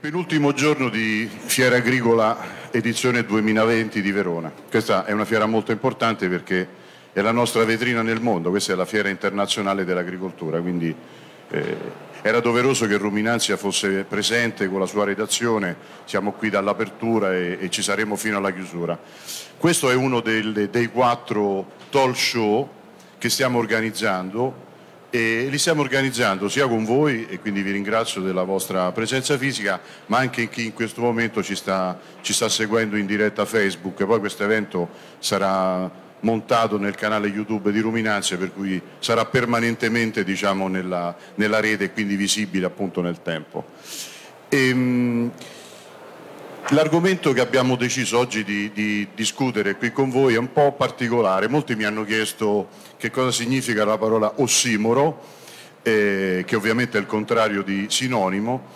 Penultimo giorno di Fiera Agricola edizione 2020 di Verona. Questa è una fiera molto importante perché è la nostra vetrina nel mondo, questa è la fiera internazionale dell'agricoltura, quindi era doveroso che Ruminantia fosse presente con la sua redazione. Siamo qui dall'apertura e ci saremo fino alla chiusura. Questo è uno dei 4 talk show che stiamo organizzando e li stiamo organizzando sia con voi, e quindi vi ringrazio della vostra presenza fisica, ma anche chi in questo momento ci sta seguendo in diretta Facebook. Poi questo evento sarà montato nel canale YouTube di Ruminantia, per cui sarà permanentemente, diciamo, nella rete e quindi visibile appunto nel tempo. L'argomento che abbiamo deciso oggi di discutere qui con voi è un po' particolare. Molti mi hanno chiesto che cosa significa la parola ossimoro, che ovviamente è il contrario di sinonimo.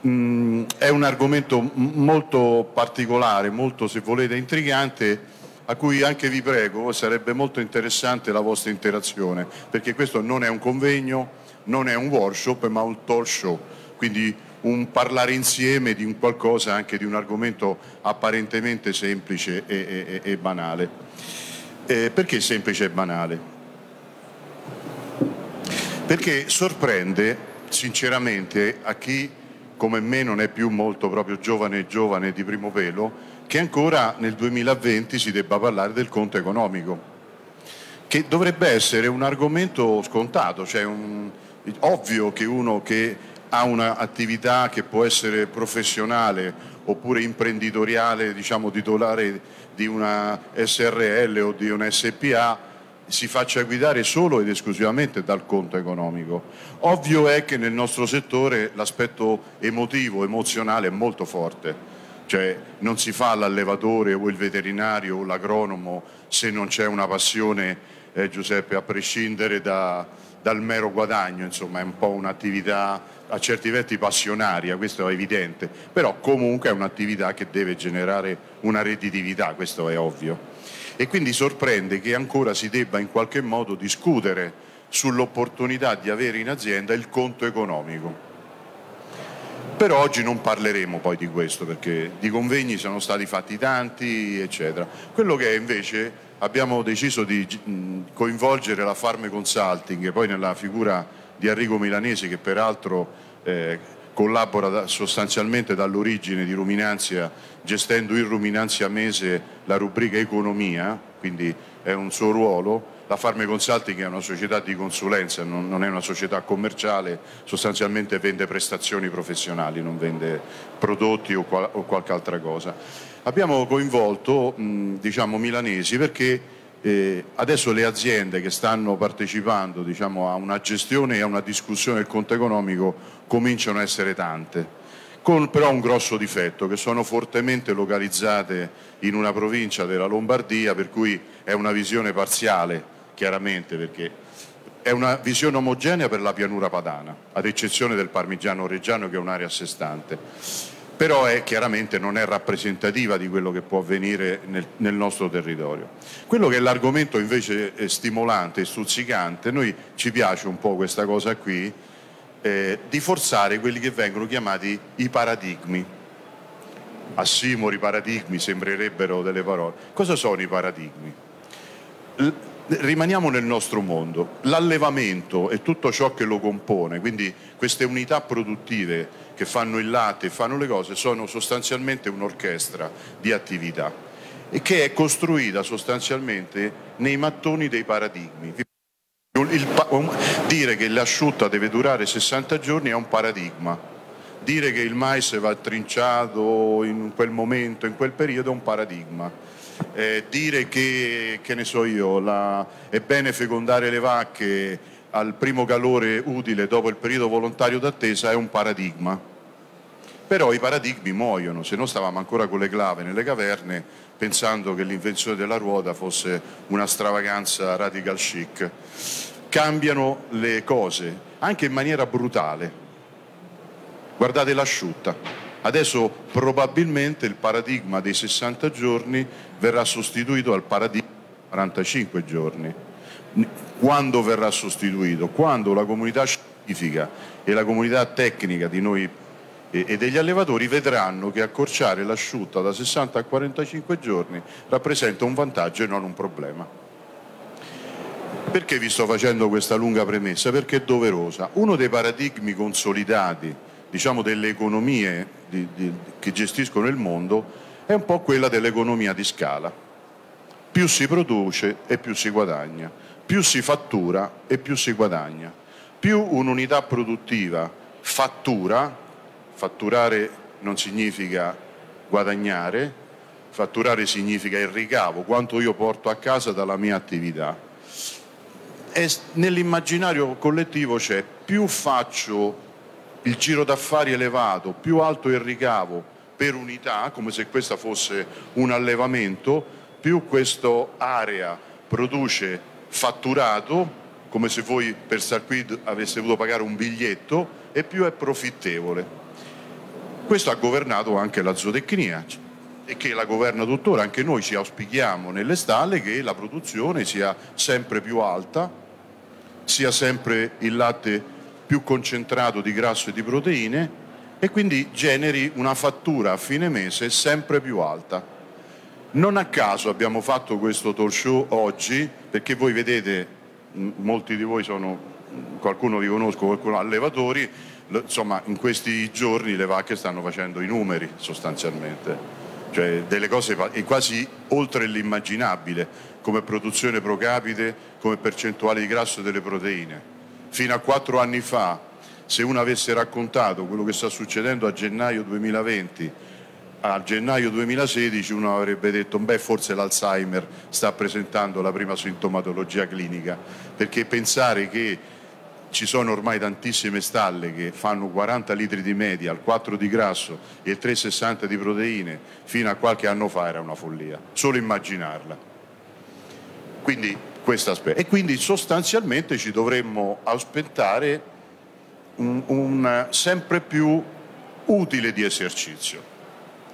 È un argomento molto particolare, molto, se volete, intrigante, a cui anche vi prego sarebbe molto interessante la vostra interazione, perché questo non è un convegno, non è un workshop, ma un talk show, quindi un parlare insieme di un qualcosa, anche di un argomento apparentemente semplice e banale. Perché semplice e banale? Perché sorprende sinceramente a chi come me non è più molto proprio giovane di primo pelo, che ancora nel 2020 si debba parlare del conto economico, che dovrebbe essere un argomento scontato, cioè ovvio che uno che ha un'attività che può essere professionale oppure imprenditoriale, diciamo titolare di una SRL o di una SPA, si faccia guidare solo ed esclusivamente dal conto economico. Ovvio è che nel nostro settore l'aspetto emotivo, emozionale è molto forte, cioè non si fa l'allevatore o il veterinario o l'agronomo se non c'è una passione, Giuseppe, a prescindere dal mero guadagno. Insomma, è un po' un'attività a certi versi passionaria, questo è evidente, però comunque è un'attività che deve generare una redditività, questo è ovvio. E quindi sorprende che ancora si debba in qualche modo discutere sull'opportunità di avere in azienda il conto economico. Però oggi non parleremo poi di questo, perché di convegni sono stati fatti tanti, eccetera. Quello che invece abbiamo deciso di coinvolgere la Farm Consulting, e poi nella figura di Arrigo Milanesi, che peraltro collabora sostanzialmente dall'origine di Ruminantia, gestendo il Ruminantia Mese, la rubrica Economia, quindi è un suo ruolo. La Farm Consulting è una società di consulenza, non è una società commerciale, sostanzialmente vende prestazioni professionali, non vende prodotti o qualche altra cosa. Abbiamo coinvolto Milanesi perché adesso le aziende che stanno partecipando, diciamo, a una gestione e a una discussione del conto economico cominciano a essere tante, con però un grosso difetto, che sono fortemente localizzate in una provincia della Lombardia, per cui è una visione parziale, chiaramente, perché è una visione omogenea per la pianura padana, ad eccezione del Parmigiano Reggiano, che è un'area a sé stante, però chiaramente non è rappresentativa di quello che può avvenire nel nostro territorio. Quello che è l'argomento invece è stimolante, stuzzicante, noi ci piace un po' questa cosa qui, di forzare quelli che vengono chiamati i paradigmi. Assimori, paradigmi, sembrerebbero delle parole. Cosa sono i paradigmi? Rimaniamo nel nostro mondo. L'allevamento e tutto ciò che lo compone, quindi queste unità produttive che fanno il latte, fanno le cose, sono sostanzialmente un'orchestra di attività e che è costruita sostanzialmente nei mattoni dei paradigmi. Dire che l'asciutta deve durare 60 giorni è un paradigma, dire che il mais va trinciato in quel momento, in quel periodo, è un paradigma. Dire che ne so io, è bene fecondare le vacche al primo calore utile dopo il periodo volontario d'attesa è un paradigma. Però i paradigmi muoiono, se no stavamo ancora con le clave nelle caverne pensando che l'invenzione della ruota fosse una stravaganza radical chic. Cambiano le cose, anche in maniera brutale. Guardate l'asciutta. Adesso probabilmente il paradigma dei 60 giorni verrà sostituito al paradigma dei 45 giorni. Quando verrà sostituito? Quando la comunità scientifica e la comunità tecnica di noi e degli allevatori vedranno che accorciare l'asciutta da 60 a 45 giorni rappresenta un vantaggio e non un problema. Perché vi sto facendo questa lunga premessa? Perché è doverosa. Uno dei paradigmi consolidati, diciamo, delle economie che gestiscono il mondo è un po' quella dell'economia di scala. Più si produce e più si guadagna, più si fattura e più si guadagna. Più un'unità produttiva fattura, fatturare non significa guadagnare, fatturare significa il ricavo, quanto io porto a casa dalla mia attività. Nell'immaginario collettivo c'è: più faccio il giro d'affari elevato, più alto il ricavo per unità, come se questa fosse un allevamento, più questa area produce fatturato, come se voi per Salquid aveste dovuto pagare un biglietto, e più è profittevole. Questo ha governato anche la zootecnia e che la governa tuttora. Anche noi ci auspichiamo nelle stalle che la produzione sia sempre più alta, sia sempre il latte più concentrato di grasso e di proteine, e quindi generi una fattura a fine mese sempre più alta. Non a caso abbiamo fatto questo talk show oggi, perché voi vedete, molti di voi sono, qualcuno vi conosco, qualcuno allevatori, insomma in questi giorni le vacche stanno facendo i numeri sostanzialmente, cioè delle cose quasi oltre l'immaginabile, come produzione pro capite, come percentuale di grasso e delle proteine. Fino a 4 anni fa, se uno avesse raccontato quello che sta succedendo a gennaio 2020 a gennaio 2016, uno avrebbe detto: beh, forse l'Alzheimer sta presentando la prima sintomatologia clinica, perché pensare che ci sono ormai tantissime stalle che fanno 40 litri di media, al 4 di grasso e 3,60 di proteine, fino a qualche anno fa era una follia, solo immaginarla. Quindi questo aspetto. E quindi sostanzialmente ci dovremmo aspettare un sempre più utile di esercizio.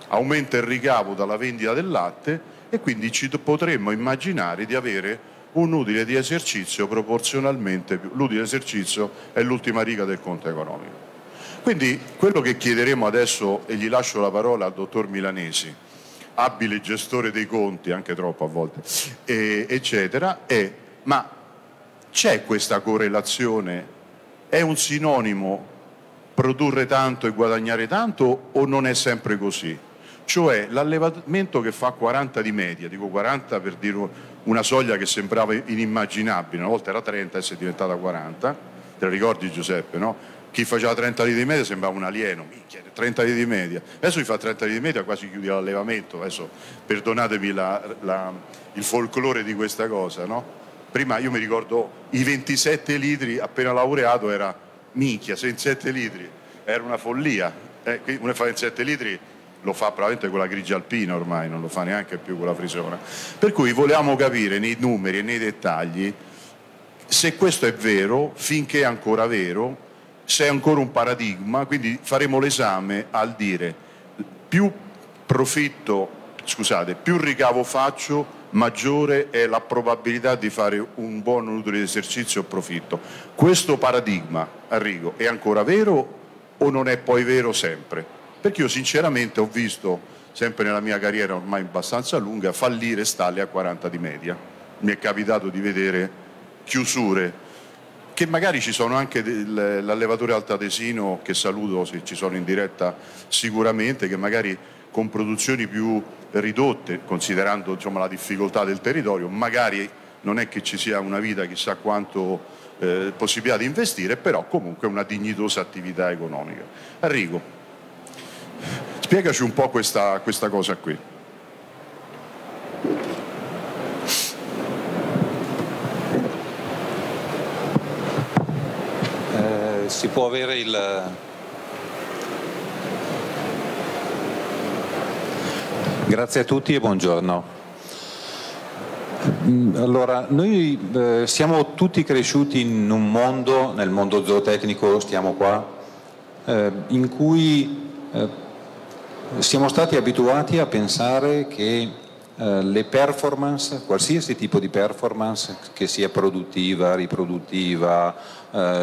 Aumenta il ricavo dalla vendita del latte e quindi ci potremmo immaginare di avere un utile di esercizio proporzionalmente più. L'utile di esercizio è l'ultima riga del conto economico. Quindi quello che chiederemo adesso, e gli lascio la parola al dottor Milanesi, abile gestore dei conti, anche troppo a volte, eccetera, è: ma c'è questa correlazione? È un sinonimo produrre tanto e guadagnare tanto, o non è sempre così? Cioè l'allevamento che fa 40 di media, dico 40 per dire una soglia che sembrava inimmaginabile, una volta era 30 e si è diventata 40, te la ricordi Giuseppe, no? Chi faceva 30 litri di media sembrava un alieno, minchia, 30 litri di media, adesso chi fa 30 litri di media quasi chiude l'allevamento, adesso perdonatemi il folklore di questa cosa, no? Prima io mi ricordo i 27 litri, appena laureato era minchia, se in 7 litri era una follia. Uno fa in 7 litri lo fa probabilmente con la grigia alpina ormai, non lo fa neanche più con la frisona. Per cui volevamo capire nei numeri e nei dettagli se questo è vero, finché è ancora vero, se è ancora un paradigma. Quindi faremo l'esame al dire: più ricavo faccio, maggiore è la probabilità di fare un buon utile di esercizio o profitto. Questo paradigma, Arrigo, è ancora vero o non è poi vero sempre? Perché io sinceramente ho visto, sempre nella mia carriera ormai abbastanza lunga, fallire stalle a 40 di media. Mi è capitato di vedere chiusure che magari ci sono anche l'allevatore Altadesino, che saluto se ci sono in diretta sicuramente, che magari con produzioni più ridotte, considerando insomma la difficoltà del territorio, magari non è che ci sia una vita chissà quanto possibilità di investire, però comunque una dignitosa attività economica. Arrigo, spiegaci un po' questa cosa qui. Si può avere il... Grazie a tutti e buongiorno. Allora, noi siamo tutti cresciuti in un mondo, nel mondo zootecnico stiamo qua, in cui siamo stati abituati a pensare che le performance, qualsiasi tipo di performance, che sia produttiva, riproduttiva,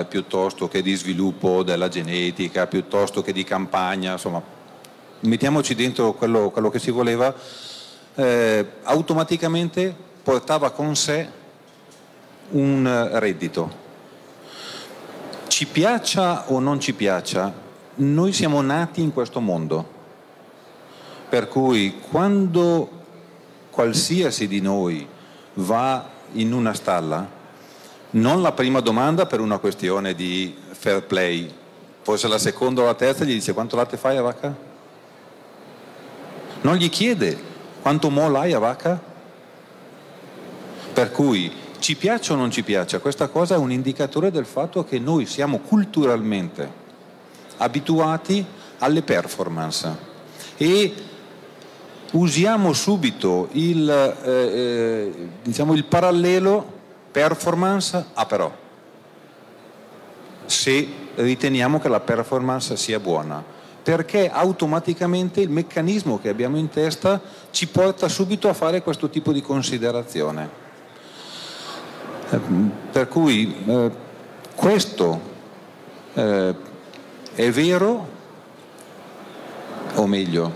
piuttosto che di sviluppo della genetica, piuttosto che di campagna, insomma, mettiamoci dentro quello che si voleva, automaticamente portava con sé un reddito. Ci piaccia o non ci piaccia, noi siamo nati in questo mondo, per cui quando qualsiasi di noi va in una stalla, non la prima domanda per una questione di fair play, forse la seconda o la terza gli dice: quanto latte fai a vacca? Non gli chiede quanto mol hai a vacca? Per cui ci piaccia o non ci piaccia, questa cosa è un indicatore del fatto che noi siamo culturalmente abituati alle performance e usiamo subito il parallelo performance a però, se riteniamo che la performance sia buona, perché automaticamente il meccanismo che abbiamo in testa ci porta subito a fare questo tipo di considerazione. Per cui questo è vero, o meglio,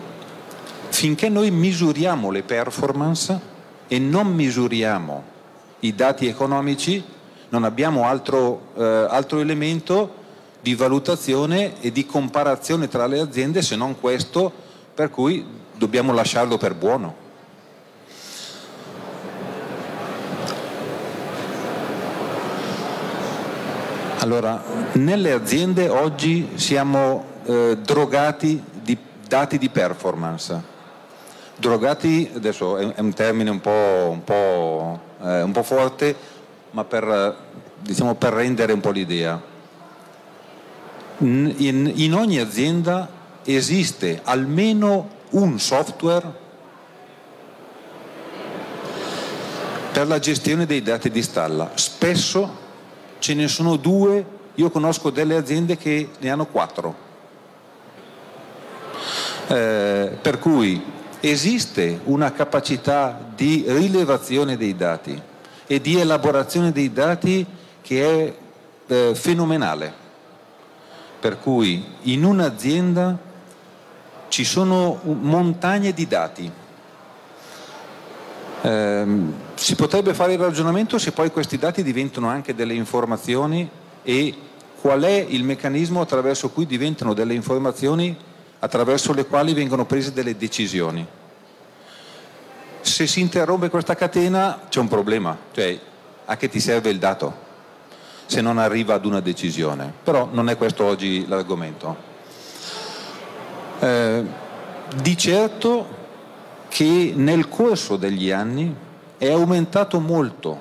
finché noi misuriamo le performance e non misuriamo i dati economici, non abbiamo altro elemento di valutazione e di comparazione tra le aziende se non questo, per cui dobbiamo lasciarlo per buono. Allora, nelle aziende oggi siamo drogati di dati di performance. Drogati, adesso è un termine un po' forte, ma per rendere un po' l'idea. In ogni azienda esiste almeno un software per la gestione dei dati di stalla. Spesso ce ne sono 2, io conosco delle aziende che ne hanno 4. Per cui esiste una capacità di rilevazione dei dati e di elaborazione dei dati che è fenomenale, per cui in un'azienda ci sono montagne di dati. Si potrebbe fare il ragionamento se poi questi dati diventano anche delle informazioni, e qual è il meccanismo attraverso cui diventano delle informazioni attraverso le quali vengono prese delle decisioni. Se si interrompe questa catena c'è un problema, cioè a che ti serve il dato se non arriva ad una decisione? Però non è questo oggi l'argomento. Di certo che nel corso degli anni è aumentato molto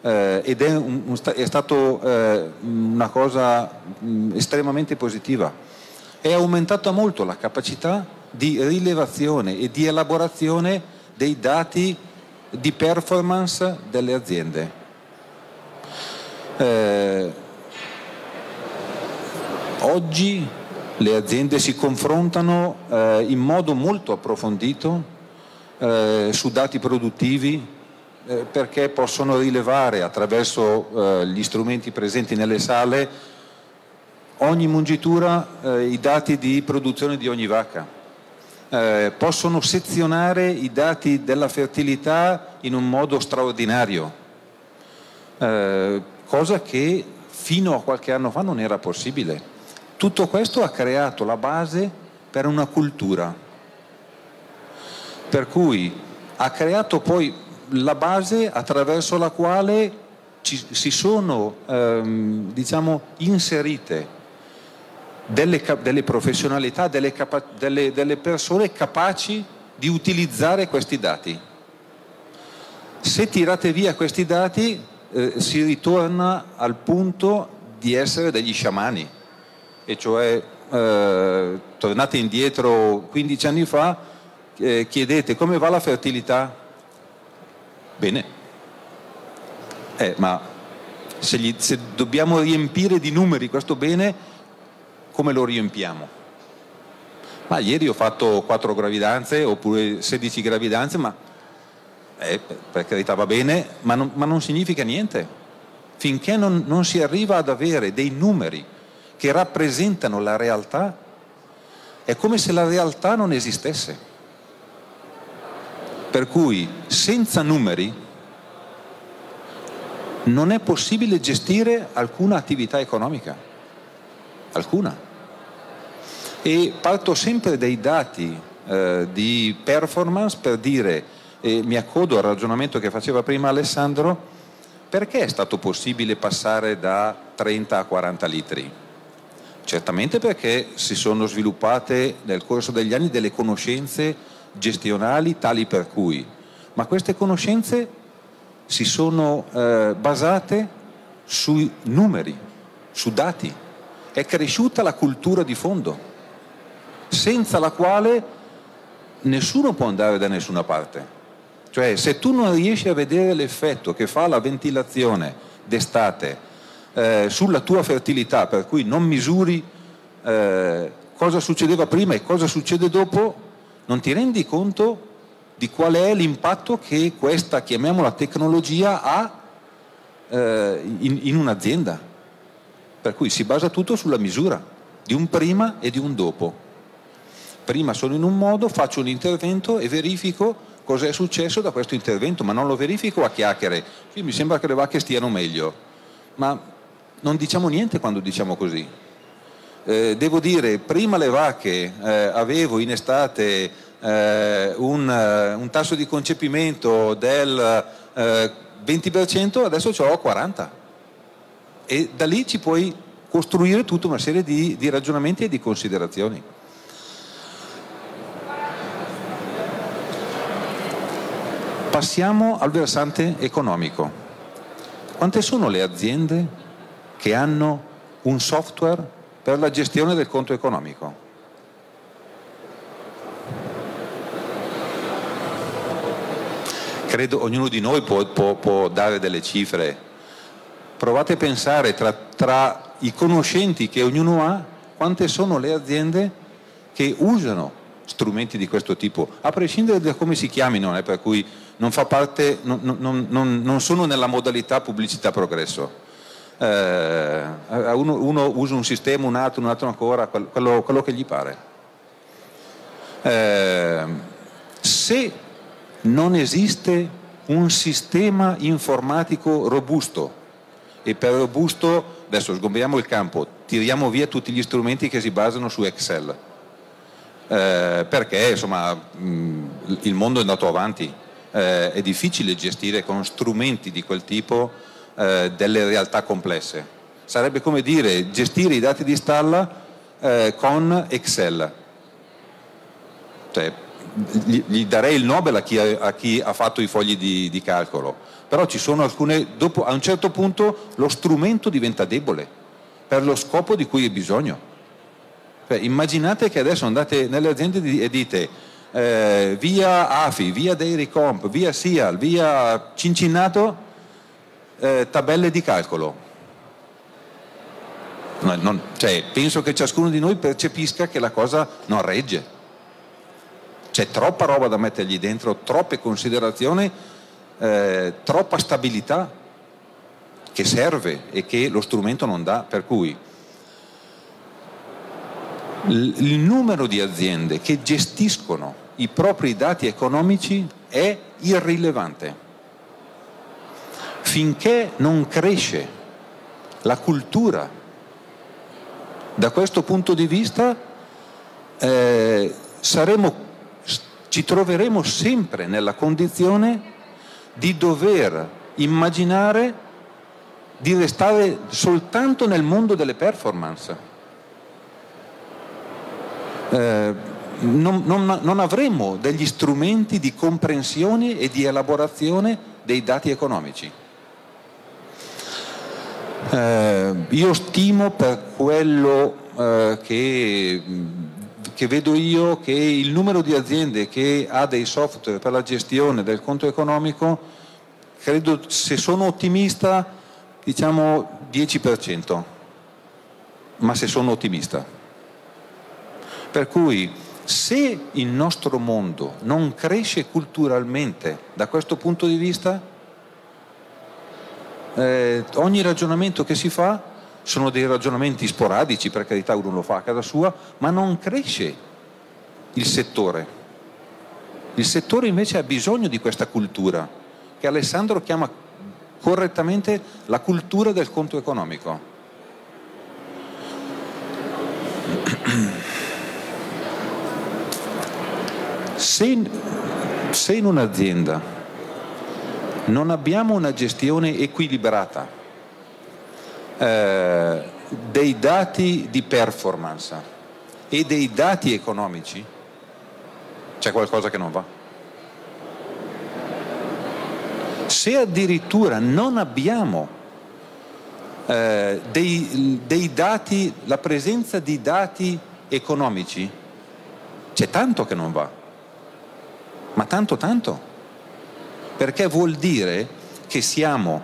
ed è stato una cosa estremamente positiva. È aumentata molto la capacità di rilevazione e di elaborazione dei dati di performance delle aziende. Oggi le aziende si confrontano in modo molto approfondito su dati produttivi, perché possono rilevare attraverso gli strumenti presenti nelle sale ogni mungitura, i dati di produzione di ogni vacca, possono sezionare i dati della fertilità in un modo straordinario, cosa che fino a qualche anno fa non era possibile. Tutto questo ha creato la base per una cultura, per cui ha creato poi la base attraverso la quale si sono inserite delle professionalità, delle persone capaci di utilizzare questi dati. Se tirate via questi dati si ritorna al punto di essere degli sciamani, e cioè tornate indietro 15 anni fa, chiedete come va la fertilità. Bene, ma se dobbiamo riempire di numeri questo bene, come lo riempiamo? Ma ieri ho fatto 4 gravidanze oppure 16 gravidanze, ma per carità va bene, ma non significa niente. Finché non si arriva ad avere dei numeri che rappresentano la realtà, è come se la realtà non esistesse. Per cui senza numeri non è possibile gestire alcuna attività economica, alcuna. E parto sempre dai dati di performance per dire, e mi accodo al ragionamento che faceva prima Alessandro, perché è stato possibile passare da 30 a 40 litri? Certamente perché si sono sviluppate nel corso degli anni delle conoscenze gestionali tali per cui, ma queste conoscenze si sono basate sui numeri, su dati. È cresciuta la cultura di fondo, senza la quale nessuno può andare da nessuna parte. Cioè, se tu non riesci a vedere l'effetto che fa la ventilazione d'estate sulla tua fertilità, per cui non misuri cosa succedeva prima e cosa succede dopo, non ti rendi conto di qual è l'impatto che questa, chiamiamola, tecnologia ha in un'azienda. Per cui si basa tutto sulla misura di un prima e di un dopo. Prima sono in un modo, faccio un intervento e verifico cosa è successo da questo intervento, ma non lo verifico a chiacchiere. Sì, mi sembra che le vacche stiano meglio, ma non diciamo niente quando diciamo così. Devo dire, prima le vacche avevo in estate un tasso di concepimento del 20%, adesso ce l'ho 40%, e da lì ci puoi costruire tutta una serie di ragionamenti e di considerazioni. Passiamo al versante economico. Quante sono le aziende che hanno un software per la gestione del conto economico? Credo ognuno di noi può dare delle cifre. Provate a pensare tra i conoscenti che ognuno ha, quante sono le aziende che usano strumenti di questo tipo, a prescindere da come si chiamino, per cui non fa parte, non sono nella modalità pubblicità progresso. Uno usa un sistema, un altro ancora, quello che gli pare. Se non esiste un sistema informatico robusto, e per robusto adesso sgombriamo il campo, tiriamo via tutti gli strumenti che si basano su Excel, perché insomma il mondo è andato avanti, è difficile gestire con strumenti di quel tipo delle realtà complesse. Sarebbe come dire gestire i dati di stalla con Excel. Cioè, gli darei il Nobel a chi ha fatto i fogli di calcolo, però ci sono alcune, dopo, a un certo punto lo strumento diventa debole per lo scopo di cui è bisogno. Cioè, immaginate che adesso andate nelle aziende e dite via AFI, via DeriComp, via SIA, via Cincinnato, tabelle di calcolo. Cioè, penso che ciascuno di noi percepisca che la cosa non regge. C'è troppa roba da mettergli dentro, troppe considerazioni, troppa stabilità che serve e che lo strumento non dà. Per cui il numero di aziende che gestiscono i propri dati economici è irrilevante. Finché non cresce la cultura da questo punto di vista, ci troveremo sempre nella condizione di dover immaginare di restare soltanto nel mondo delle performance. Non avremo degli strumenti di comprensione e di elaborazione dei dati economici. Io stimo, per quello che vedo io, che il numero di aziende che ha dei software per la gestione del conto economico, credo, se sono ottimista, diciamo 10%, ma se sono ottimista. Per cui Se il nostro mondo non cresce culturalmente da questo punto di vista, ogni ragionamento che si fa sono dei ragionamenti sporadici, per carità, uno lo fa a casa sua, ma non cresce il settore. Il settore invece ha bisogno di questa cultura, che Alessandro chiama correttamente la cultura del conto economico. Se in un'azienda non abbiamo una gestione equilibrata dei dati di performance e dei dati economici, c'è qualcosa che non va. Se addirittura non abbiamo dei dati, la presenza di dati economici, c'è tanto che non va, ma tanto tanto, perché vuol dire che siamo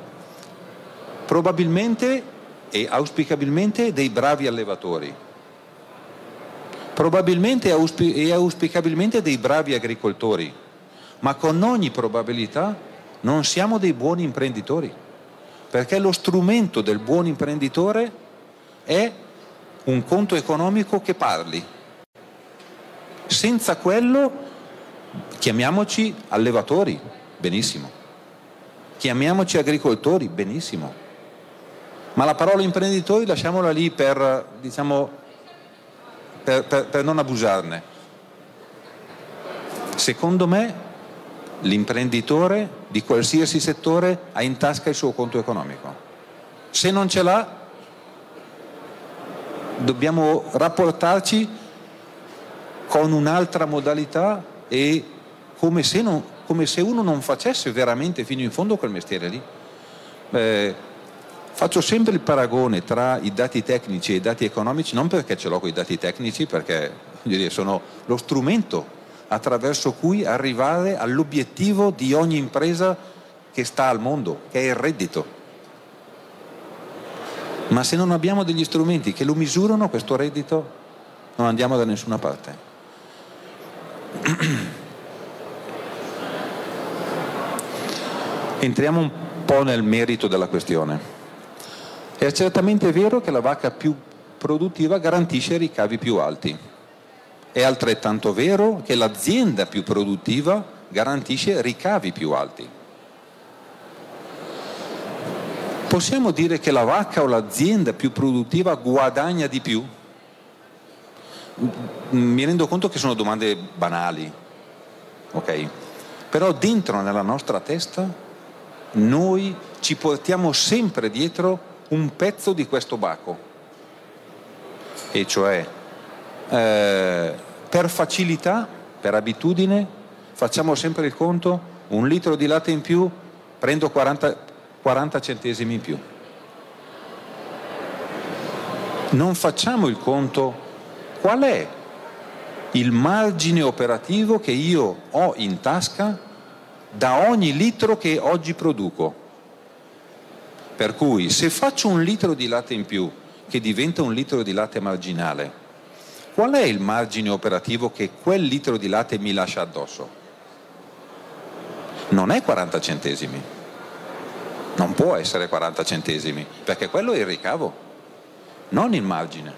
probabilmente e auspicabilmente dei bravi allevatori, probabilmente e auspicabilmente dei bravi agricoltori, ma con ogni probabilità non siamo dei buoni imprenditori, perché lo strumento del buon imprenditore è un conto economico che parli. Senza quello, chiamiamoci allevatori, benissimo, chiamiamoci agricoltori, benissimo, ma la parola imprenditori lasciamola lì per, diciamo, per non abusarne. Secondo me l'imprenditore di qualsiasi settore ha in tasca il suo conto economico. Se non ce l'ha, dobbiamo rapportarci con un'altra modalità e come se uno non facesse veramente fino in fondo quel mestiere lì. Faccio sempre il paragone tra i dati tecnici e i dati economici, non perché ce l'ho con i dati tecnici, perché sono lo strumento attraverso cui arrivare all'obiettivo di ogni impresa che sta al mondo, che è il reddito. Ma se non abbiamo degli strumenti che lo misurano, questo reddito, non andiamo da nessuna parte. Entriamo un po' nel merito della questione. È certamente vero che la vacca più produttiva garantisce ricavi più alti. È altrettanto vero che l'azienda più produttiva garantisce ricavi più alti. Possiamo dire che la vacca o l'azienda più produttiva guadagna di più? Mi rendo conto che sono domande banali, ok? Però dentro nella nostra testa noi ci portiamo sempre dietro un pezzo di questo baco, e cioè per facilità, per abitudine, facciamo sempre il conto: un litro di latte in più prendo 40 centesimi in più. Non facciamo il conto qual è il margine operativo che io ho in tasca da ogni litro che oggi produco. Per cui se faccio un litro di latte in più, che diventa un litro di latte marginale, qual è il margine operativo che quel litro di latte mi lascia addosso? Non è 40 centesimi, non può essere 40 centesimi, perché quello è il ricavo, non il margine.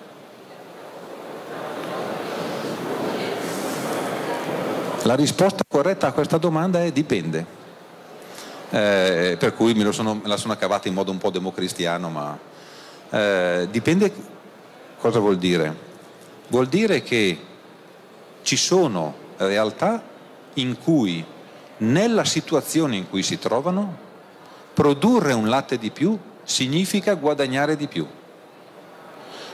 La risposta corretta a questa domanda è dipende, per cui me la sono cavata in modo un po' democristiano, ma dipende cosa vuol dire? Vuol dire che ci sono realtà in cui, nella situazione in cui si trovano, produrre un latte di più significa guadagnare di più.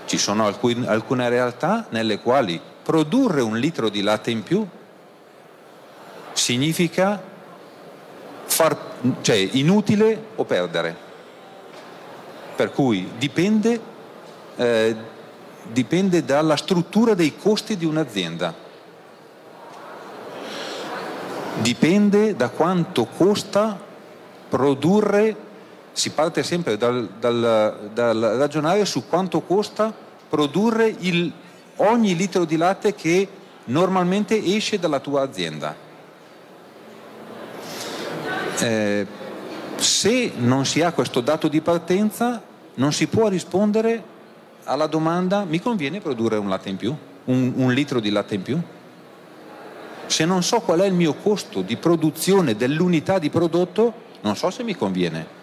Ci sono alcune realtà nelle quali produrre un litro di latte in più significa inutile o perdere, per cui dipende dalla struttura dei costi di un'azienda, dipende da quanto costa produrre. Si parte sempre dal ragionare su quanto costa produrre ogni litro di latte che normalmente esce dalla tua azienda. Se non si ha questo dato di partenza, non si può rispondere alla domanda: mi conviene produrre un latte in più, un litro di latte in più? Se non so qual è il mio costo di produzione dell'unità di prodotto, non so se mi conviene.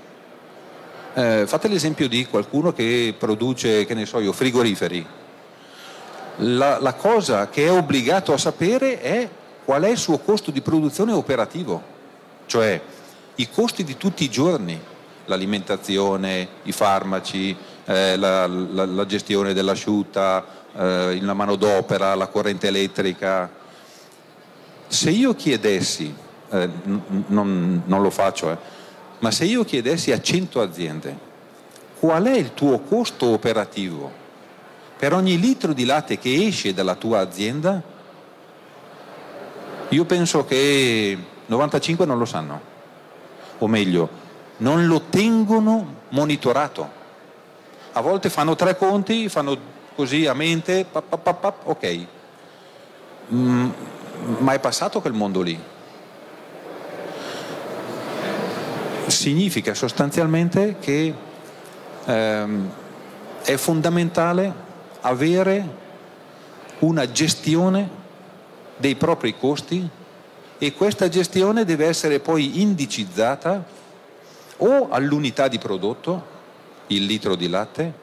Fate l'esempio di qualcuno che produce, che ne so io, frigoriferi. La cosa che è obbligato a sapere è qual è il suo costo di produzione operativo, cioè i costi di tutti i giorni, l'alimentazione, i farmaci, la gestione dell'asciutta, la manodopera, la corrente elettrica. Se io chiedessi, non lo faccio, ma se io chiedessi a 100 aziende qual è il tuo costo operativo per ogni litro di latte che esce dalla tua azienda, io penso che 95 non lo sanno, o meglio non lo tengono monitorato. A volte fanno tre conti, fanno così a mente, ok, ma è passato quel mondo lì. Significa sostanzialmente che è fondamentale avere una gestione dei propri costi, e questa gestione deve essere poi indicizzata o all'unità di prodotto, il litro di latte,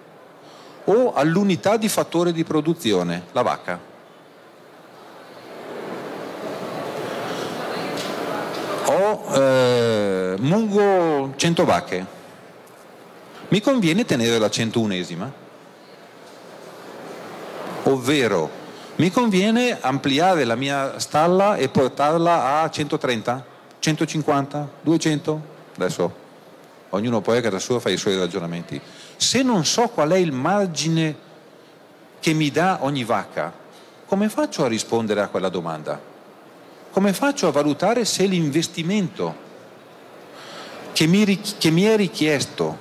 o all'unità di fattore di produzione, la vacca. Ho mungo 100 vacche, mi conviene tenere la 101esima? Ovvero, mi conviene ampliare la mia stalla e portarla a 130, 150, 200? Adesso ognuno poi a casa sua fa i suoi ragionamenti. Se non so qual è il margine che mi dà ogni vacca, come faccio a rispondere a quella domanda? Come faccio a valutare se l'investimento che mi è richiesto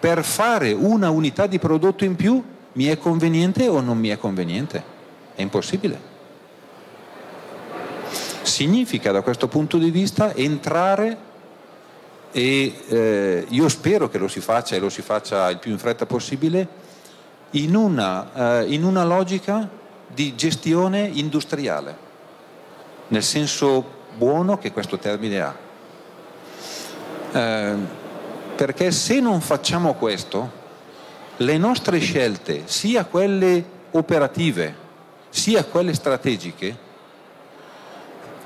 per fare una unità di prodotto in più mi è conveniente o non mi è conveniente? È impossibile. Significa, da questo punto di vista, entrare, e io spero che lo si faccia, e lo si faccia il più in fretta possibile, in una logica di gestione industriale, nel senso buono che questo termine ha, perché se non facciamo questo, le nostre scelte, sia quelle operative sia quelle strategiche,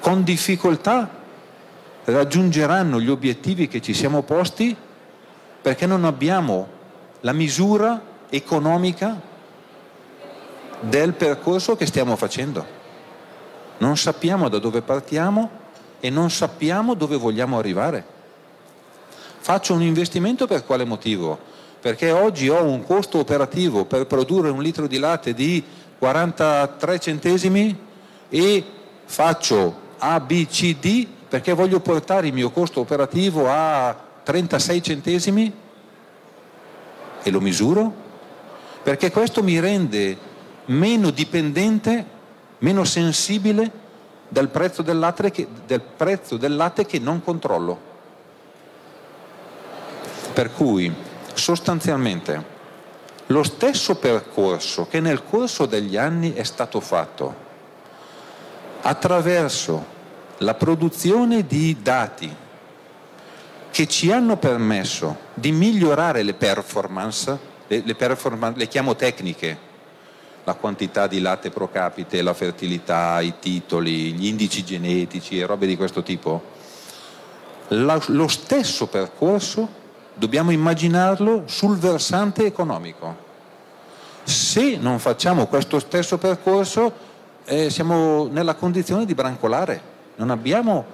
con difficoltà raggiungeranno gli obiettivi che ci siamo posti, perché non abbiamo la misura economica del percorso che stiamo facendo. Non sappiamo da dove partiamo e non sappiamo dove vogliamo arrivare. Faccio un investimento per quale motivo? Perché oggi ho un costo operativo per produrre un litro di latte di 43 centesimi e faccio A, B, C, D perché voglio portare il mio costo operativo a 36 centesimi e lo misuro, perché questo mi rende meno dipendente, meno sensibile dal prezzo del latte che non controllo. Per cui sostanzialmente lo stesso percorso che nel corso degli anni è stato fatto attraverso la produzione di dati che ci hanno permesso di migliorare le performance, le chiamo tecniche, la quantità di latte pro capite, la fertilità, i titoli, gli indici genetici e robe di questo tipo. Lo stesso percorso dobbiamo immaginarlo sul versante economico. Se non facciamo questo stesso percorso, siamo nella condizione di brancolare. Non abbiamo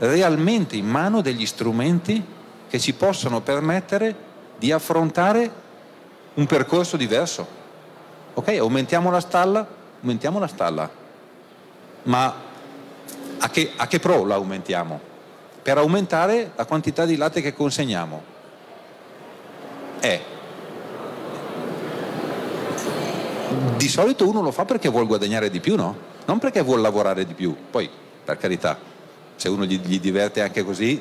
realmente in mano degli strumenti che ci possano permettere di affrontare un percorso diverso. Ok, aumentiamo la stalla, ma a che pro la aumentiamo? Per aumentare la quantità di latte che consegniamo. Di solito uno lo fa perché vuol guadagnare di più, no? non perché vuol lavorare di più, poi per carità se uno gli diverte anche così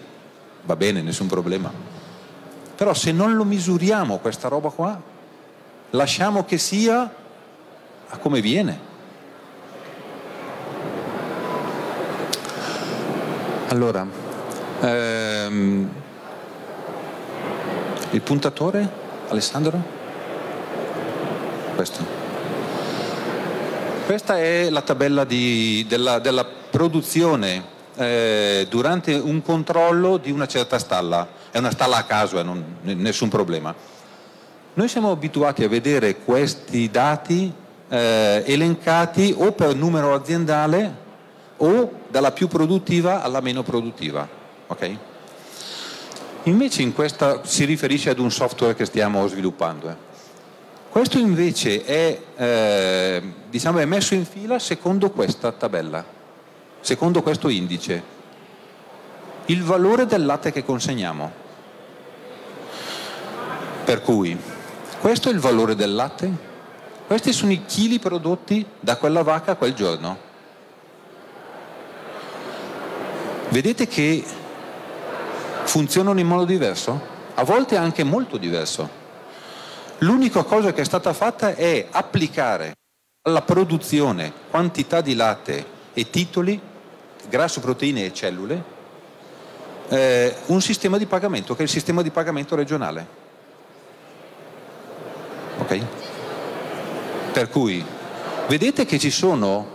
va bene, nessun problema, però se non lo misuriamo questa roba qua, lasciamo che sia a come viene. Allora il puntatore, Alessandro? Questa è la tabella della produzione durante un controllo di una certa stalla. È una stalla a caso, nessun problema. Noi siamo abituati a vedere questi dati elencati o per numero aziendale o dalla più produttiva alla meno produttiva, ok? Invece in questa si riferisce ad un software che stiamo sviluppando. Questo invece è, diciamo, è messo in fila secondo questa tabella, secondo questo indice, il valore del latte che consegniamo. Per cui questo è il valore del latte, questi sono i chili prodotti da quella vacca quel giorno. Vedete che funzionano in modo diverso, a volte anche molto diverso. L'unica cosa che è stata fatta è applicare alla produzione quantità di latte e titoli, grasso, proteine e cellule, un sistema di pagamento che è il sistema di pagamento regionale, ok? Per cui vedete che ci sono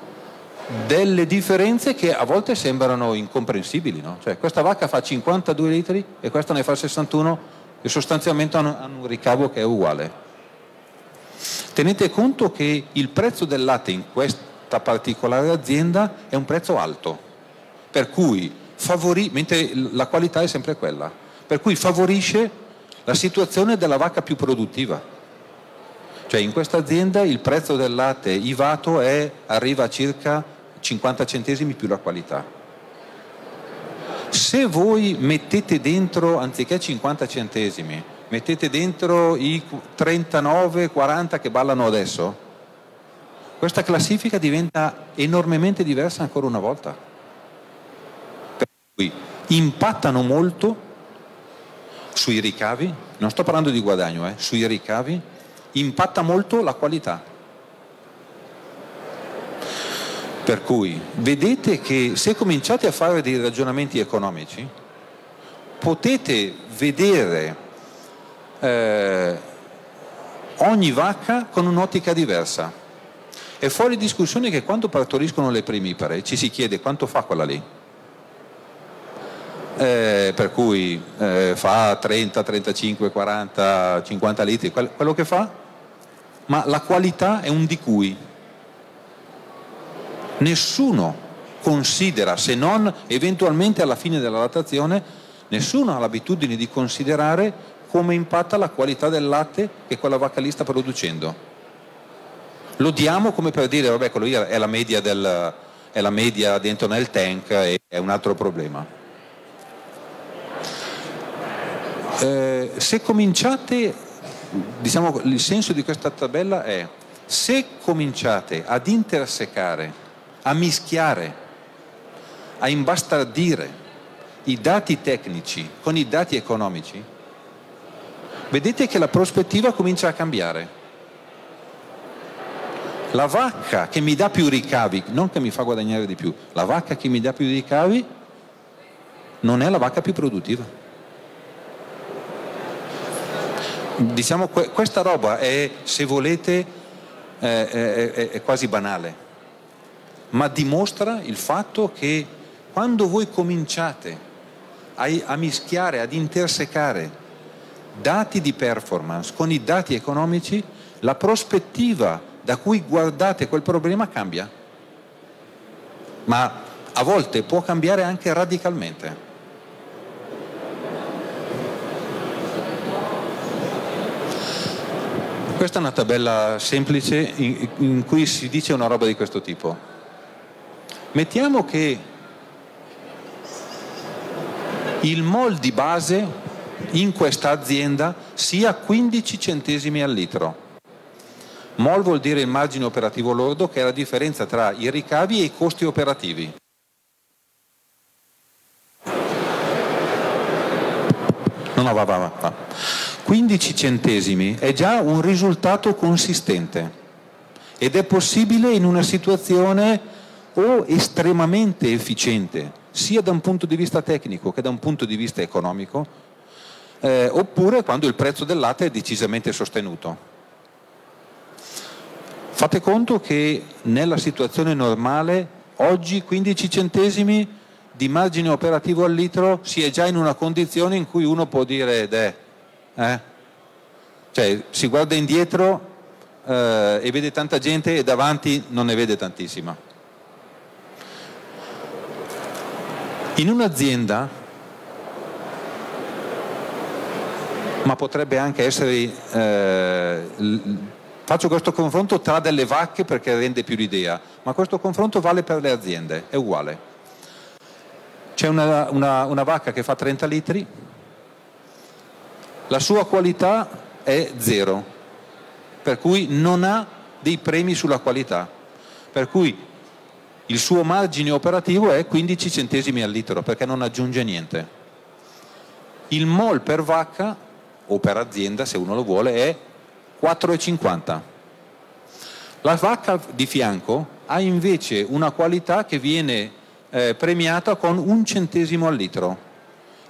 delle differenze che a volte sembrano incomprensibili, no? Cioè questa vacca fa 52 litri e questa ne fa 61 e sostanzialmente hanno un ricavo che è uguale. Tenete conto che il prezzo del latte in questa particolare azienda è un prezzo alto, per cui mentre la qualità è sempre quella, per cui favorisce la situazione della vacca più produttiva. Cioè in questa azienda il prezzo del latte ivato arriva a circa 50 centesimi più la qualità. Se voi mettete dentro, anziché 50 centesimi, mettete dentro i 39-40 che ballano adesso, questa classifica diventa enormemente diversa ancora una volta. Per cui impattano molto sui ricavi, non sto parlando di guadagno, sui ricavi, impatta molto la qualità. Per cui vedete che se cominciate a fare dei ragionamenti economici potete vedere ogni vacca con un'ottica diversa. È fuori discussione che quando partoriscono le primipare ci si chiede quanto fa quella lì, per cui fa 30, 35, 40, 50 litri, quello che fa, ma la qualità è un di cui. Nessuno considera, se non eventualmente alla fine della lattazione, nessuno ha l'abitudine di considerare come impatta la qualità del latte che quella vacca lì sta producendo. Lo diamo come per dire, vabbè, quello lì è la media, è la media dentro nel tank e è un altro problema. Se cominciate, diciamo, il senso di questa tabella è: se cominciate ad intersecare, a mischiare, a imbastardire i dati tecnici con i dati economici, vedete che la prospettiva comincia a cambiare. La vacca che mi dà più ricavi, non che mi fa guadagnare di più, la vacca che mi dà più ricavi non è la vacca più produttiva. Diciamo questa roba è, se volete, è quasi banale, ma dimostra il fatto che quando voi cominciate a mischiare, ad intersecare dati di performance con i dati economici, la prospettiva da cui guardate quel problema cambia, ma a volte può cambiare anche radicalmente. Questa è una tabella semplice in cui si dice una roba di questo tipo. Mettiamo che il mol di base in questa azienda sia 15 centesimi al litro. MOL vuol dire il margine operativo lordo, che è la differenza tra i ricavi e i costi operativi. No, va. 15 centesimi è già un risultato consistente ed è possibile in una situazione o estremamente efficiente, sia da un punto di vista tecnico che da un punto di vista economico, oppure quando il prezzo del latte è decisamente sostenuto. Fate conto che nella situazione normale oggi 15 centesimi di margine operativo al litro si è già in una condizione in cui uno può dire cioè si guarda indietro e vede tanta gente e davanti non ne vede tantissima. In un'azienda, ma potrebbe anche essere, faccio questo confronto tra delle vacche perché rende più l'idea, ma questo confronto vale per le aziende, è uguale. C'è una vacca che fa 30 litri, la sua qualità è zero, per cui non ha dei premi sulla qualità, per cui il suo margine operativo è 15 centesimi al litro, perché non aggiunge niente. Il MOL per vacca, o per azienda se uno lo vuole, è 4,50. La vacca di fianco ha invece una qualità che viene premiata con 1 centesimo al litro,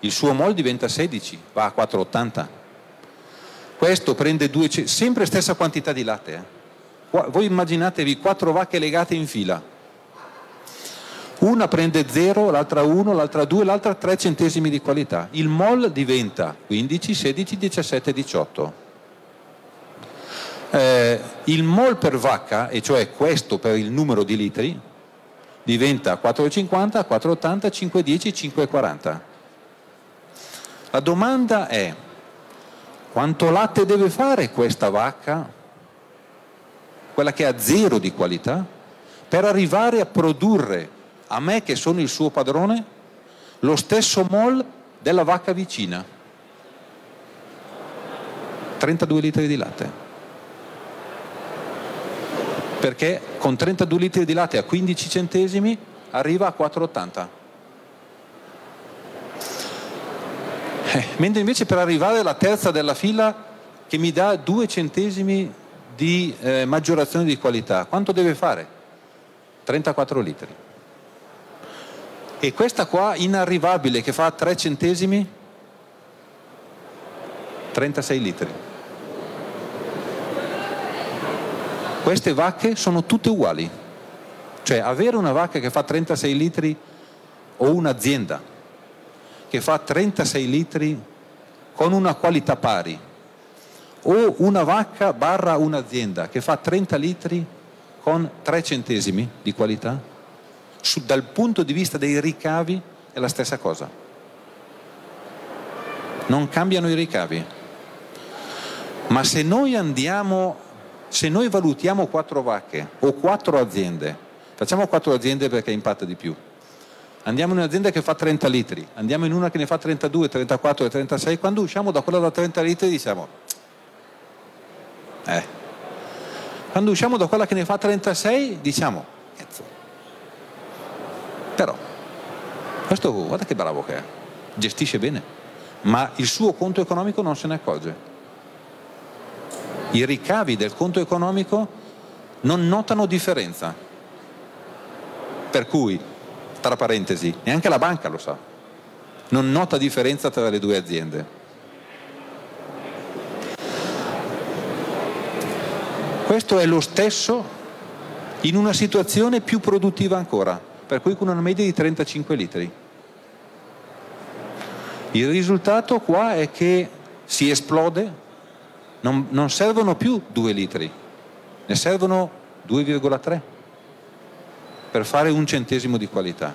il suo MOL diventa 16, va a 4,80. Questo prende sempre stessa quantità di latte. Voi immaginatevi 4 vacche legate in fila, una prende 0, l'altra 1, l'altra 2, l'altra 3 centesimi di qualità. Il MOL diventa 15, 16, 17, 18. Il MOL per vacca, e cioè questo per il numero di litri, diventa 4,50, 4,80, 5,10, 5,40. La domanda è: quanto latte deve fare questa vacca, quella che ha zero di qualità, per arrivare a produrre a me, che sono il suo padrone, lo stesso MOL della vacca vicina? 32 litri di latte. Perché con 32 litri di latte a 15 centesimi arriva a 4,80. Mentre invece per arrivare alla terza della fila, che mi dà 2 centesimi di maggiorazione di qualità, quanto deve fare? 34 litri. E questa qua inarrivabile, che fa 3 centesimi? 36 litri. Queste vacche sono tutte uguali, cioè avere una vacca che fa 36 litri o un'azienda che fa 36 litri con una qualità pari, o una vacca barra un'azienda che fa 30 litri con 3 centesimi di qualità, dal punto di vista dei ricavi è la stessa cosa, non cambiano i ricavi. Ma se noi andiamo, se noi valutiamo 4 vacche o 4 aziende, facciamo 4 aziende perché impatta di più, andiamo in un'azienda che fa 30 litri, andiamo in una che ne fa 32, 34 e 36, quando usciamo da quella da 30 litri diciamo quando usciamo da quella che ne fa 36 diciamo cazzo. Però questo guarda che bravo che è, gestisce bene, ma il suo conto economico non se ne accorge. I ricavi del conto economico non notano differenza, per cui, tra parentesi, neanche la banca lo sa, non nota differenza tra le due aziende. Questo è lo stesso in una situazione più produttiva ancora, per cui con una media di 35 litri. Il risultato qua è che si esplode. Non servono più 2 litri, ne servono 2,3 per fare 1 centesimo di qualità.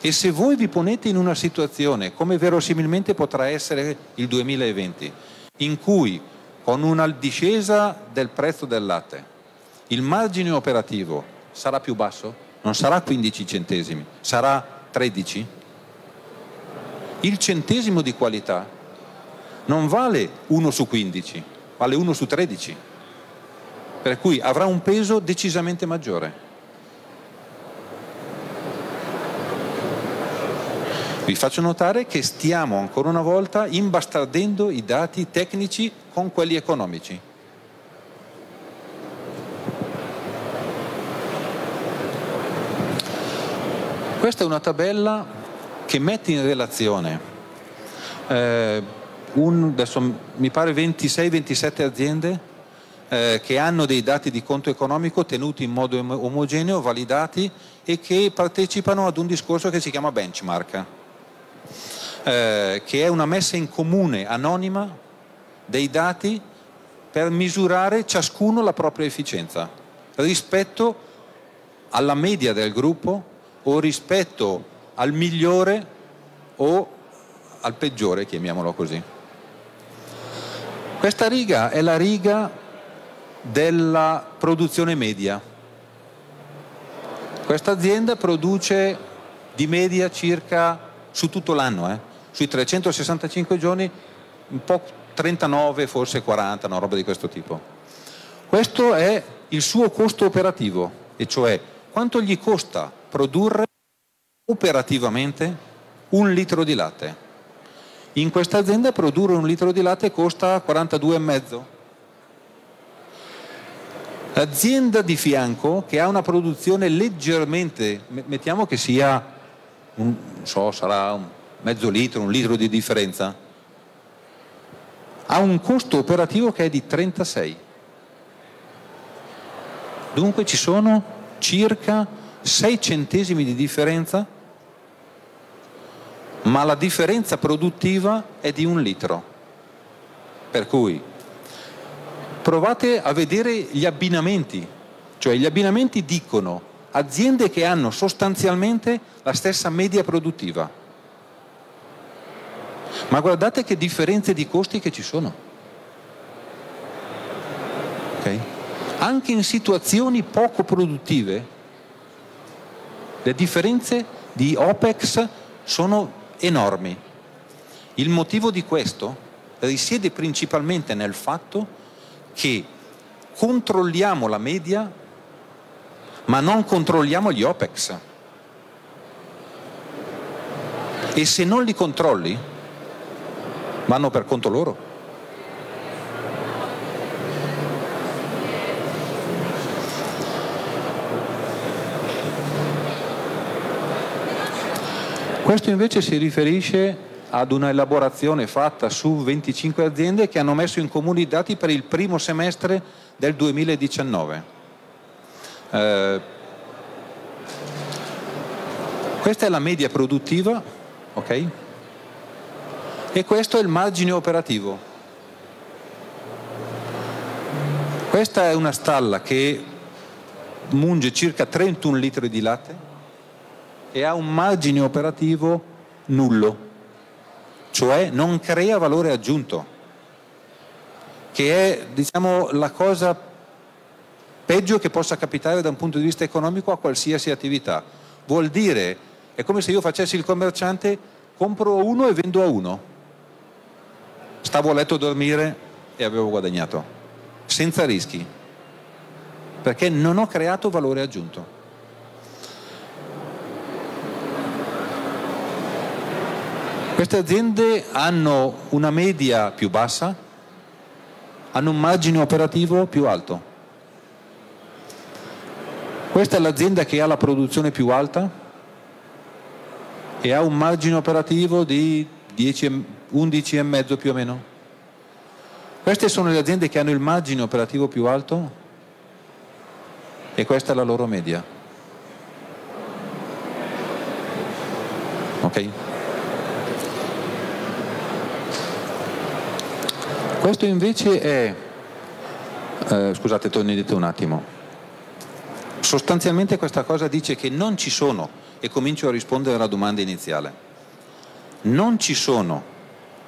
E se voi vi ponete in una situazione, come verosimilmente potrà essere il 2020, in cui con una discesa del prezzo del latte il margine operativo sarà più basso, non sarà 15 centesimi, sarà 13, il centesimo di qualità non vale 1 su 15, vale 1 su 13. per cui avrà un peso decisamente maggiore. Vi faccio notare che stiamo ancora una volta imbastardendo i dati tecnici con quelli economici. Questa è una tabella che mette in relazione adesso mi pare 26-27 aziende che hanno dei dati di conto economico tenuti in modo omogeneo, validati, e che partecipano ad un discorso che si chiama benchmark, che è una messa in comune anonima dei dati per misurare ciascuno la propria efficienza rispetto alla media del gruppo o rispetto al migliore o al peggiore, chiamiamolo così. Questa riga è la riga della produzione media. Questa azienda produce di media circa, su tutto l'anno, sui 365 giorni, un po' 39, forse 40, una roba di questo tipo. Questo è il suo costo operativo, e cioè quanto gli costa produrre operativamente un litro di latte. In questa azienda produrre un litro di latte costa 42,5. L'azienda di fianco, che ha una produzione leggermente, mettiamo che sia, non so, sarà un mezzo litro, un litro di differenza, ha un costo operativo che è di 36. Dunque ci sono circa 6 centesimi di differenza, ma la differenza produttiva è di un litro. Per cui provate a vedere gli abbinamenti, cioè gli abbinamenti dicono aziende che hanno sostanzialmente la stessa media produttiva, ma guardate che differenze di costi che ci sono, okay? Anche in situazioni poco produttive le differenze di OPEX sono enormi. Il motivo di questo risiede principalmente nel fatto che controlliamo la media, ma non controlliamo gli OPEX. E se non li controlli, vanno per conto loro. Questo invece si riferisce ad una elaborazione fatta su 25 aziende che hanno messo in comune i dati per il primo semestre del 2019. Questa è la media produttiva, ok? E questo è il margine operativo. Questa è una stalla che munge circa 31 litri di latte e ha un margine operativo nullo, cioè non crea valore aggiunto, che è, diciamo, la cosa peggio che possa capitare da un punto di vista economico a qualsiasi attività. Vuol dire, è come se io facessi il commerciante, compro a uno e vendo a uno, stavo a letto a dormire e avevo guadagnato, senza rischi, perché non ho creato valore aggiunto. Queste aziende hanno una media più bassa, hanno un margine operativo più alto. Questa è l'azienda che ha la produzione più alta e ha un margine operativo di 11,5 più o meno. Queste sono le aziende che hanno il margine operativo più alto e questa è la loro media. Ok? Questo invece è, scusate, torno indietro un attimo. Sostanzialmente questa cosa dice che non ci sono, e comincio a rispondere alla domanda iniziale, non ci sono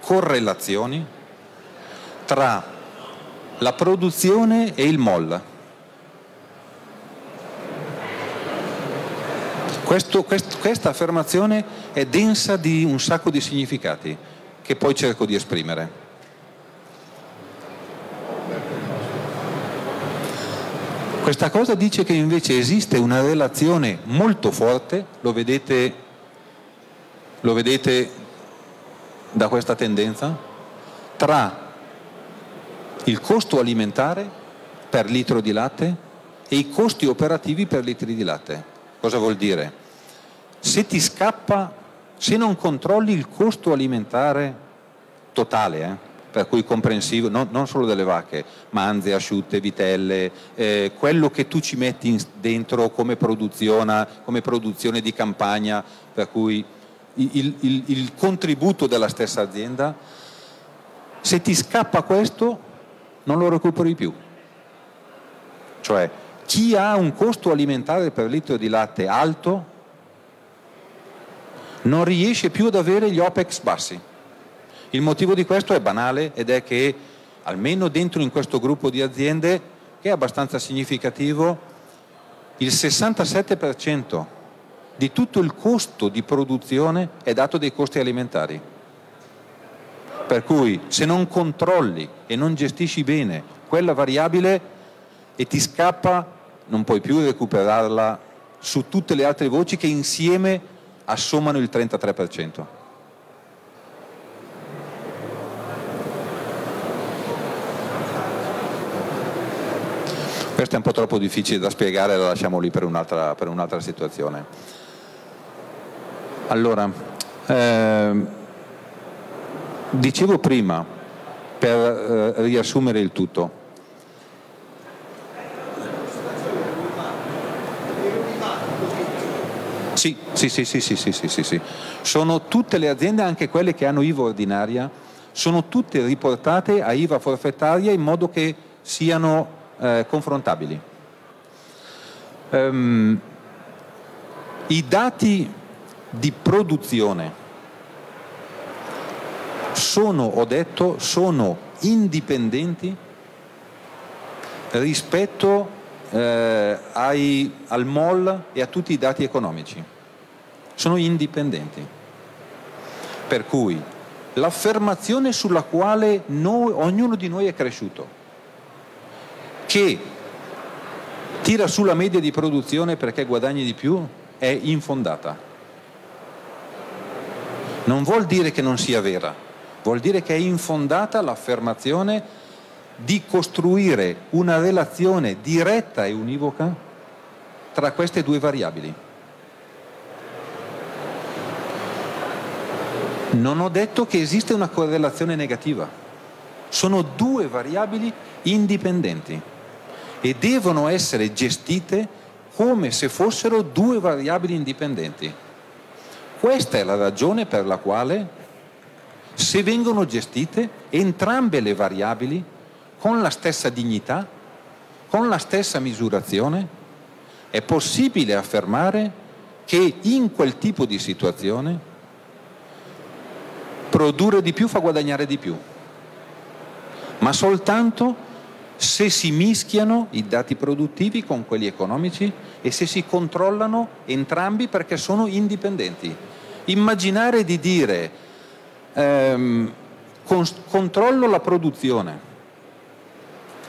correlazioni tra la produzione e il MOL. Questa affermazione è densa di un sacco di significati che poi cerco di esprimere. Questa cosa dice che invece esiste una relazione molto forte, lo vedete da questa tendenza, tra il costo alimentare per litro di latte e i costi operativi per litri di latte. Cosa vuol dire? Se ti scappa, se non controlli il costo alimentare totale, per cui comprensivo non solo delle vacche, manze, asciutte, vitelle, quello che tu ci metti dentro come produzione di campagna, per cui il contributo della stessa azienda, se ti scappa questo non lo recuperi più. Cioè, chi ha un costo alimentare per litro di latte alto non riesce più ad avere gli OPEX bassi. Il motivo di questo è banale ed è che, almeno dentro in questo gruppo di aziende, che è abbastanza significativo, il 67% di tutto il costo di produzione è dato dai costi alimentari. Per cui, se non controlli e non gestisci bene quella variabile e ti scappa, non puoi più recuperarla su tutte le altre voci che insieme assommano il 33%. Questo è un po' troppo difficile da spiegare, la lasciamo lì per un'altra situazione. Allora, dicevo prima, per riassumere il tutto, Sì. Sono tutte le aziende, anche quelle che hanno IVA ordinaria, sono tutte riportate a IVA forfettaria in modo che siano confrontabili. I dati di produzione sono, ho detto, sono indipendenti rispetto al MOL e a tutti i dati economici. Sono indipendenti, per cui l'affermazione sulla quale ognuno di noi è cresciuto, che tira sulla media di produzione perché guadagni di più, è infondata. Non vuol dire che non sia vera, vuol dire che è infondata l'affermazione di costruire una relazione diretta e univoca tra queste due variabili. Non ho detto che esiste una correlazione negativa, sono due variabili indipendenti e devono essere gestite come se fossero due variabili indipendenti. Questa è la ragione per la quale, se vengono gestite entrambe le variabili con la stessa dignità, con la stessa misurazione, è possibile affermare che in quel tipo di situazione produrre di più fa guadagnare di più, ma soltanto se si mischiano i dati produttivi con quelli economici e se si controllano entrambi perché sono indipendenti. Immaginare di dire controllo la produzione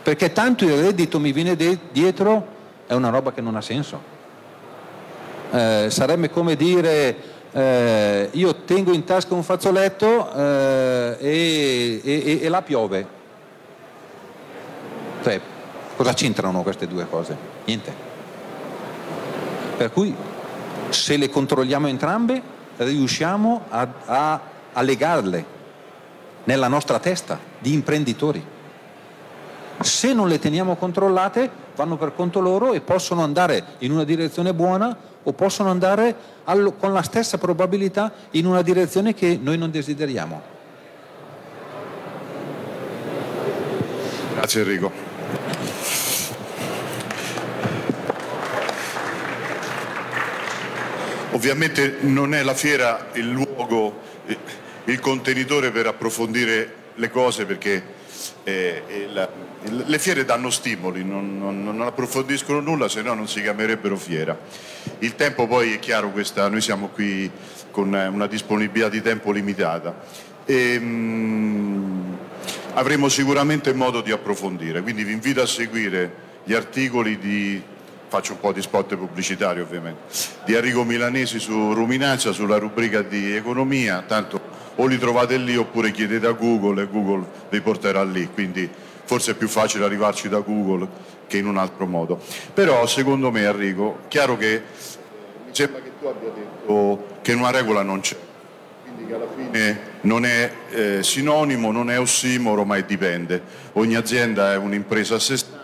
perché tanto il reddito mi viene dietro è una roba che non ha senso. Sarebbe come dire io tengo in tasca un fazzoletto e là piove. Cioè, cosa c'entrano queste due cose? Niente. Per cui, se le controlliamo entrambe, riusciamo a legarle nella nostra testa di imprenditori. Se non le teniamo controllate, vanno per conto loro e possono andare in una direzione buona o possono andare con la stessa probabilità in una direzione che noi non desideriamo. Grazie Enrico. Ovviamente non è la fiera il luogo, il contenitore per approfondire le cose, perché le fiere danno stimoli, non approfondiscono nulla, se no non si chiamerebbero fiera. Il tempo poi è chiaro, noi siamo qui con una disponibilità di tempo limitata e avremo sicuramente modo di approfondire, quindi vi invito a seguire gli articoli di, faccio un po' di spot pubblicitario ovviamente, di Arrigo Milanesi su Ruminantia, sulla rubrica di economia, tanto o li trovate lì oppure chiedete a Google e Google vi porterà lì, quindi forse è più facile arrivarci da Google che in un altro modo. Però secondo me, Arrigo, chiaro che mi sembra che tu abbia detto che una regola non c'è, quindi che alla fine non è sinonimo, non è ossimoro, ma dipende. Ogni azienda è un'impresa a sé stante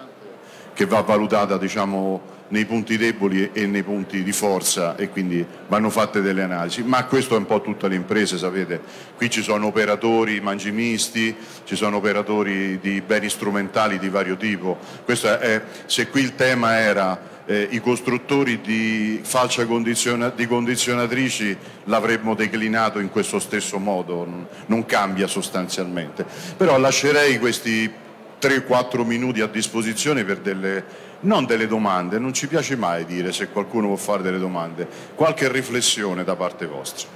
che va valutata, diciamo, nei punti deboli e nei punti di forza, e quindi vanno fatte delle analisi, ma questo è un po' tutte le imprese, sapete, qui ci sono operatori mangimisti, ci sono operatori di beni strumentali di vario tipo. Questo è, se qui il tema era i costruttori di falsa condizionatrici, l'avremmo declinato in questo stesso modo, non cambia sostanzialmente. Però lascerei questi 3-4 minuti a disposizione per delle, non delle domande, non ci piace mai dire se qualcuno può fare delle domande, qualche riflessione da parte vostra.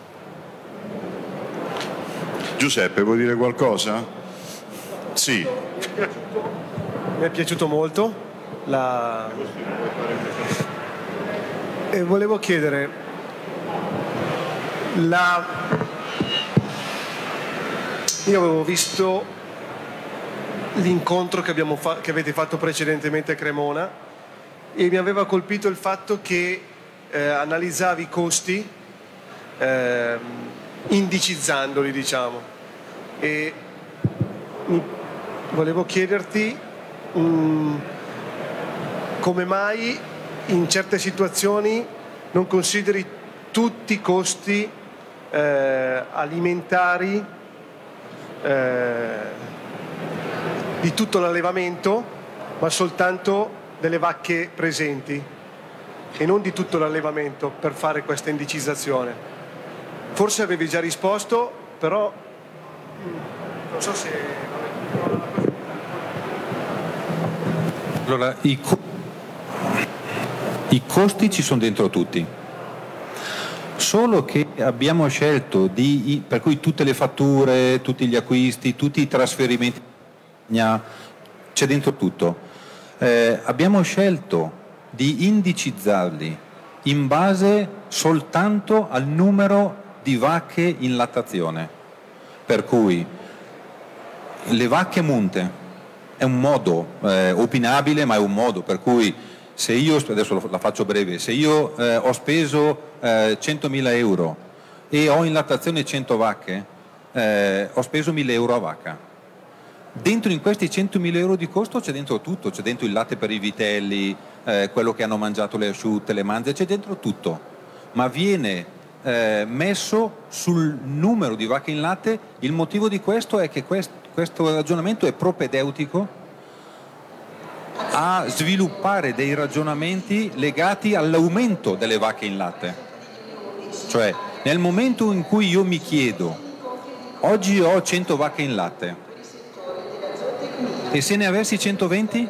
Giuseppe, vuoi dire qualcosa? Sì. Mi è piaciuto molto. E volevo chiedere, io avevo visto l'incontro che avete fatto precedentemente a Cremona e mi aveva colpito il fatto che analizzavi i costi indicizzandoli, diciamo, e volevo chiederti come mai in certe situazioni non consideri tutti i costi alimentari di tutto l'allevamento, ma soltanto delle vacche presenti e non di tutto l'allevamento, per fare questa indicizzazione. Forse avevi già risposto, però non so se... Allora, i costi ci sono dentro tutti, solo che abbiamo scelto di, per cui tutte le fatture, tutti gli acquisti, tutti i trasferimenti, c'è dentro tutto, abbiamo scelto di indicizzarli in base soltanto al numero di vacche in lattazione, per cui le vacche munte è un modo opinabile, ma è un modo, per cui se io, adesso la faccio breve, se io ho speso 100.000 euro e ho in lattazione 100 vacche, ho speso 1.000 euro a vacca. Dentro in questi 100.000 euro di costo c'è dentro tutto, c'è dentro il latte per i vitelli, quello che hanno mangiato le asciutte, le manze, c'è dentro tutto, ma viene messo sul numero di vacche in latte. Il motivo di questo è che questo ragionamento è propedeutico a sviluppare dei ragionamenti legati all'aumento delle vacche in latte, cioè nel momento in cui io mi chiedo oggi ho 100 vacche in latte e se ne avessi 120?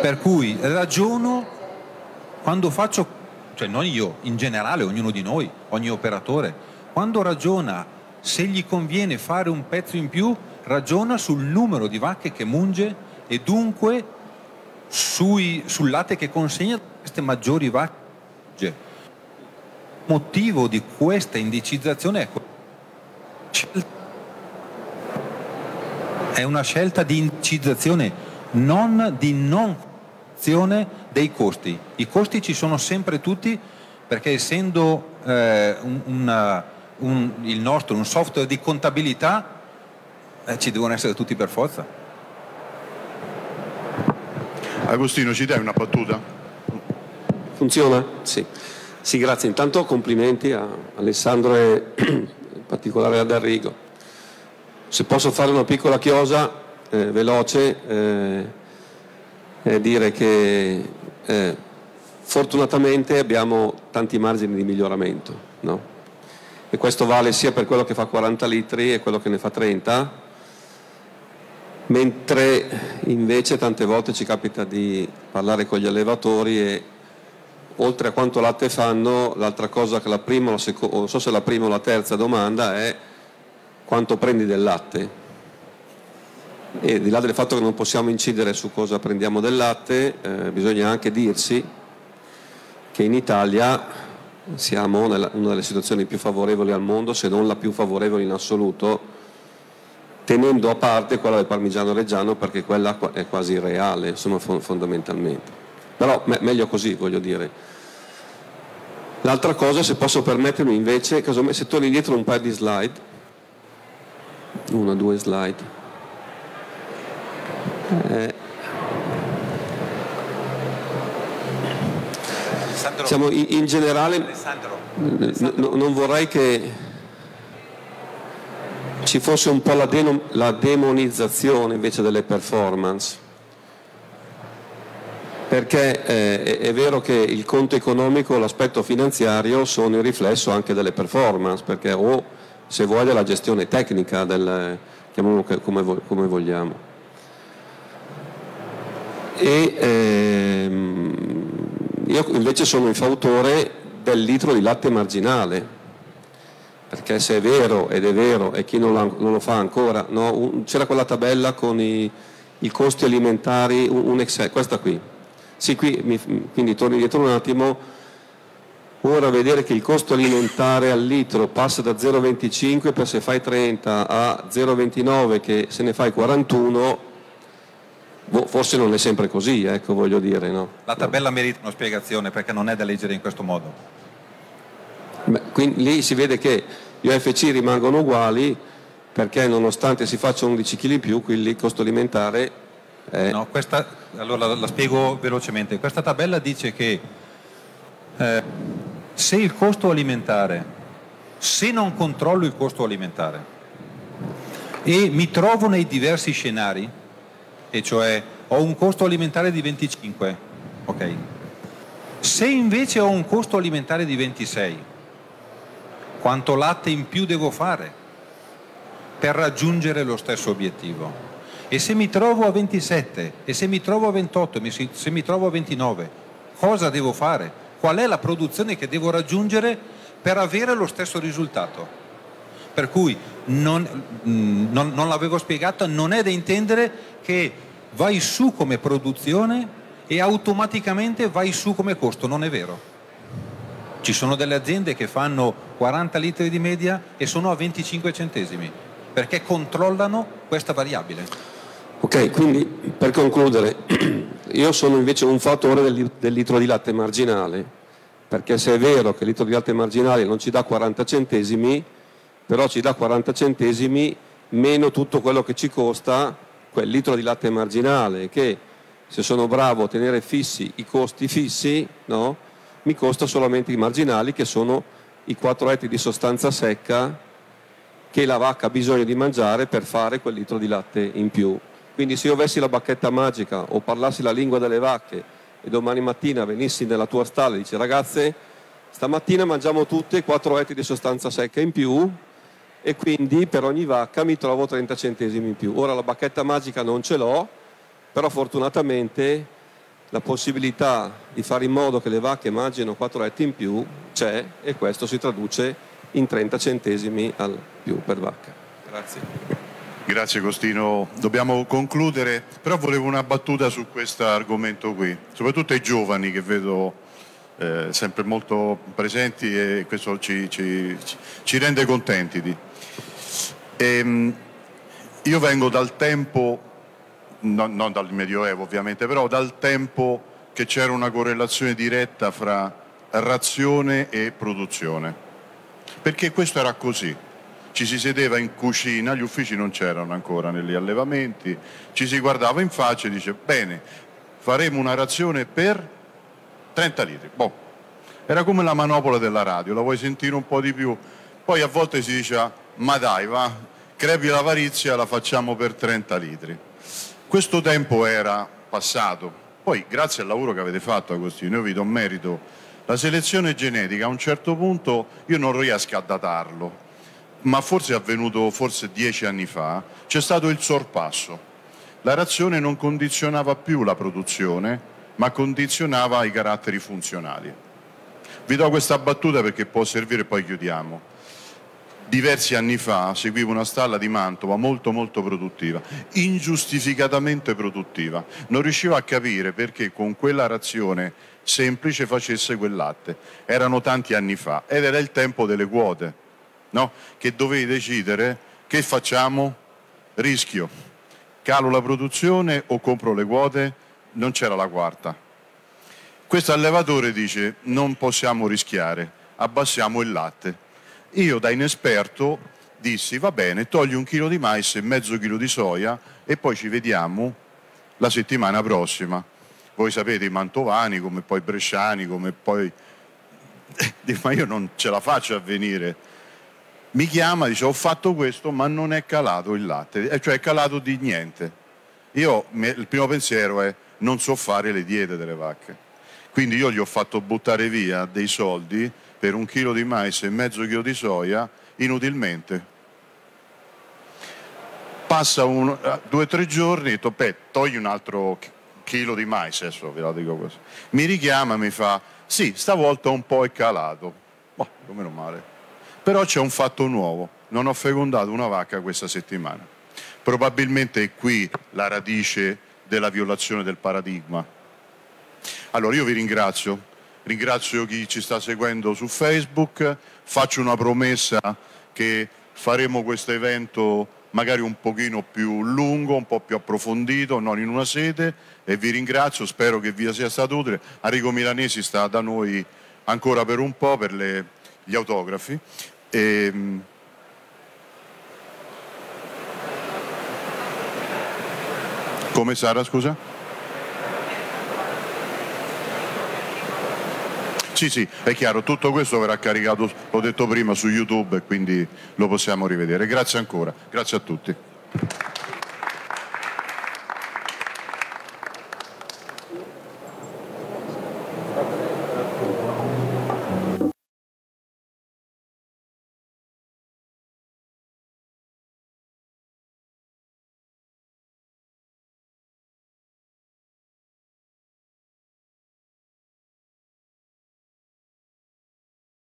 Per cui ragiono quando faccio, cioè non io, in generale ognuno di noi, ogni operatore, quando ragiona se gli conviene fare un pezzo in più, ragiona sul numero di vacche che munge e dunque sul latte che consegna queste maggiori vacche. Il motivo di questa indicizzazione è scelta. È una scelta di indicizzazione, non di non azione dei costi. I costi ci sono sempre tutti, perché essendo il nostro un software di contabilità, ci devono essere tutti per forza. Agostino, ci dai una battuta? Funziona? Sì. Sì, grazie. Intanto complimenti a Alessandro e in particolare ad Arrigo. Se posso fare una piccola chiosa veloce, è dire che fortunatamente abbiamo tanti margini di miglioramento, no? E questo vale sia per quello che fa 40 litri e quello che ne fa 30, mentre invece tante volte ci capita di parlare con gli allevatori e oltre a quanto latte fanno, l'altra cosa che la prima, la seconda, non so se la prima o la terza domanda è: quanto prendi del latte? e al di là del fatto che non possiamo incidere su cosa prendiamo del latte, bisogna anche dirsi che in Italia siamo nella, una delle situazioni più favorevoli al mondo, se non la più favorevole in assoluto, tenendo a parte quella del Parmigiano Reggiano, perché quella è quasi irreale, insomma, fondamentalmente. Però meglio così, voglio dire. L'altra cosa, se posso permettermi invece, se torno indietro un paio di slide, una, due slide, siamo in generale, non vorrei che ci fosse un po' la demonizzazione invece delle performance, perché è vero che il conto economico e l'aspetto finanziario sono il riflesso anche delle performance, perché o se vuoi della gestione tecnica, chiamiamolo come vogliamo. Io invece sono il fautore del litro di latte marginale, perché se è vero, ed è vero, e chi non lo fa ancora, no? C'era quella tabella con i costi alimentari, un Excel, questa qui. Sì, quindi torni indietro un attimo. Ora vedere che il costo alimentare al litro passa da 0,25 per se fai 30 a 0,29 che se ne fai 41, forse non è sempre così, ecco, voglio dire, no? La tabella merita una spiegazione, perché non è da leggere in questo modo. Beh, quindi lì si vede che gli OFC rimangono uguali, perché nonostante si faccia 11 kg in più, quindi il costo alimentare è... No, questa, allora la spiego velocemente. Questa tabella dice che se il costo alimentare, se non controllo il costo alimentare e mi trovo nei diversi scenari, e cioè ho un costo alimentare di 25, ok, se invece ho un costo alimentare di 26, quanto latte in più devo fare per raggiungere lo stesso obiettivo? E se mi trovo a 27, e se mi trovo a 28, se mi trovo a 29, cosa devo fare? Qual è la produzione che devo raggiungere per avere lo stesso risultato? Per cui non l'avevo spiegato, non è da intendere che vai su come produzione e automaticamente vai su come costo, non è vero. Ci sono delle aziende che fanno 40 litri di media e sono a 25 centesimi, perché controllano questa variabile. Ok, quindi per concludere, io sono invece un fautore del litro di latte marginale, perché se è vero che il litro di latte marginale non ci dà 40 centesimi, però ci dà 40 centesimi meno tutto quello che ci costa quel litro di latte marginale, che se sono bravo a tenere fissi i costi fissi, no? Mi costa solamente i marginali, che sono i 4 litri di sostanza secca che la vacca ha bisogno di mangiare per fare quel litro di latte in più. Quindi se io avessi la bacchetta magica o parlassi la lingua delle vacche e domani mattina venissi nella tua stalla e dici: ragazze, stamattina mangiamo tutte 4 litri di sostanza secca in più e quindi per ogni vacca mi trovo 30 centesimi in più. Ora la bacchetta magica non ce l'ho, però fortunatamente la possibilità di fare in modo che le vacche mangino 4 letti in più c'è, e questo si traduce in 30 centesimi al più per vacca. Grazie. Grazie Costino, dobbiamo concludere, però volevo una battuta su questo argomento qui, soprattutto ai giovani che vedo sempre molto presenti, e questo ci rende contenti. Io vengo dal tempo, non dal Medioevo ovviamente, però dal tempo che c'era una correlazione diretta fra razione e produzione, perché questo era così, ci si sedeva in cucina, gli uffici non c'erano ancora negli allevamenti, ci si guardava in faccia e dice: bene, faremo una razione per 30 litri, boh. Era come la manopola della radio, la vuoi sentire un po' di più, poi a volte si dice: ma dai, va, crepi l'avarizia, la facciamo per 30 litri. Questo tempo era passato, poi grazie al lavoro che avete fatto, Agostino, io vi do merito, la selezione genetica a un certo punto io non riesco a datarlo, ma forse è avvenuto forse 10 anni fa, c'è stato il sorpasso, la razione non condizionava più la produzione, ma condizionava i caratteri funzionali. Vi do questa battuta perché può servire e poi chiudiamo. diversi anni fa seguivo una stalla di Mantova molto produttiva, ingiustificatamente produttiva, non riuscivo a capire perché con quella razione semplice facesse quel latte, erano tanti anni fa ed era il tempo delle quote, no? Che dovevi decidere che facciamo, rischio, calo la produzione o compro le quote, non c'era la quarta. Questo allevatore dice non possiamo rischiare, abbassiamo il latte. Io da inesperto dissi va bene, togli 1 chilo di mais e mezzo chilo di soia e poi ci vediamo la settimana prossima. Voi sapete i mantovani come poi i bresciani come poi ma io non ce la faccio a venire. Mi chiama, dice ho fatto questo ma non è calato il latte, cioè è calato di niente. Io il primo pensiero è non so fare le diete delle vacche, quindi io gli ho fatto buttare via dei soldi per 1 chilo di mais e mezzo chilo di soia inutilmente. Passa 2 o 3 giorni e ho detto beh, togli un altro chilo di mais, adesso ve la dico così. Mi richiama e mi fa sì, stavolta un po' è calato. Boh, meno male. Però c'è un fatto nuovo, non ho fecondato una vacca questa settimana. Probabilmente è qui la radice della violazione del paradigma. Allora io vi ringrazio. Ringrazio chi ci sta seguendo su Facebook, faccio una promessa che faremo questo evento magari un pochino più lungo, un po' più approfondito, non in una sede, e vi ringrazio, spero che vi sia stato utile. Arrigo Milanesi sta da noi ancora per un po' per gli autografi. Come Sara, scusa? Sì, è chiaro, tutto questo verrà caricato, l'ho detto prima, su YouTube e quindi lo possiamo rivedere. Grazie ancora, grazie a tutti.